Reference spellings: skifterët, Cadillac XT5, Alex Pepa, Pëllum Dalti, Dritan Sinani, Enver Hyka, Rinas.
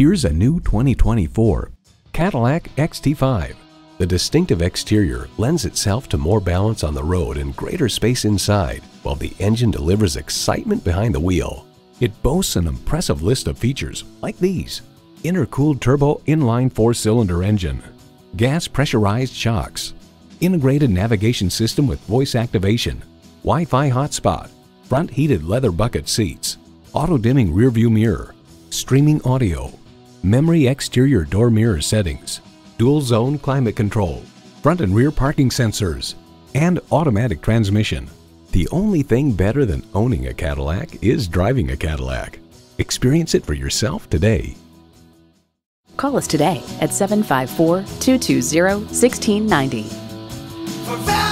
Here's a new 2024 Cadillac XT5. The distinctive exterior lends itself to more balance on the road and greater space inside, while the engine delivers excitement behind the wheel. It boasts an impressive list of features like these: intercooled turbo inline 4-cylinder engine, gas pressurized shocks, integrated navigation system with voice activation, Wi-Fi hotspot, front heated leather bucket seats, auto-dimming rearview mirror, streaming audio, memory exterior door mirror settings, dual zone climate control, front and rear parking sensors, and automatic transmission. The only thing better than owning a Cadillac is driving a Cadillac. Experience it for yourself today. Call us today at 754-220-1690.